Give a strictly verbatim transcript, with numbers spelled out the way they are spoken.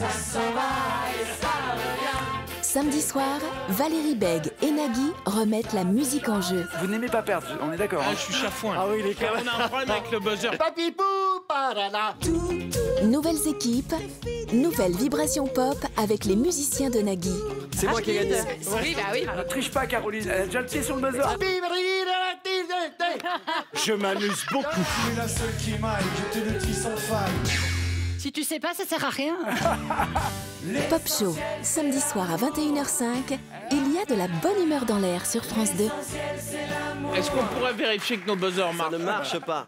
Ça s'en va et ça revient. Samedi soir, Valérie Beg et Nagui remettent la musique en jeu. Vous n'aimez pas perdre, on est d'accord, hein? Ah, je suis chafouin. Ah oui, les gars, on a un problème avec le buzzer. Patipou, parana. Nouvelles équipes, nouvelles vibrations pop avec les musiciens de Nagui. C'est moi qui ai gagné. Oui, bah oui. Ne triche pas, Caroline, elle a déjà le pied sur le buzzer. Je m'amuse beaucoup. Si tu sais pas, ça sert à rien. Pop Show, samedi soir à vingt et une heures cinq. Il y a de la bonne humeur dans l'air sur France deux. Est-ce qu'on pourrait vérifier que nos buzzers marchent? Ça ne marche pas.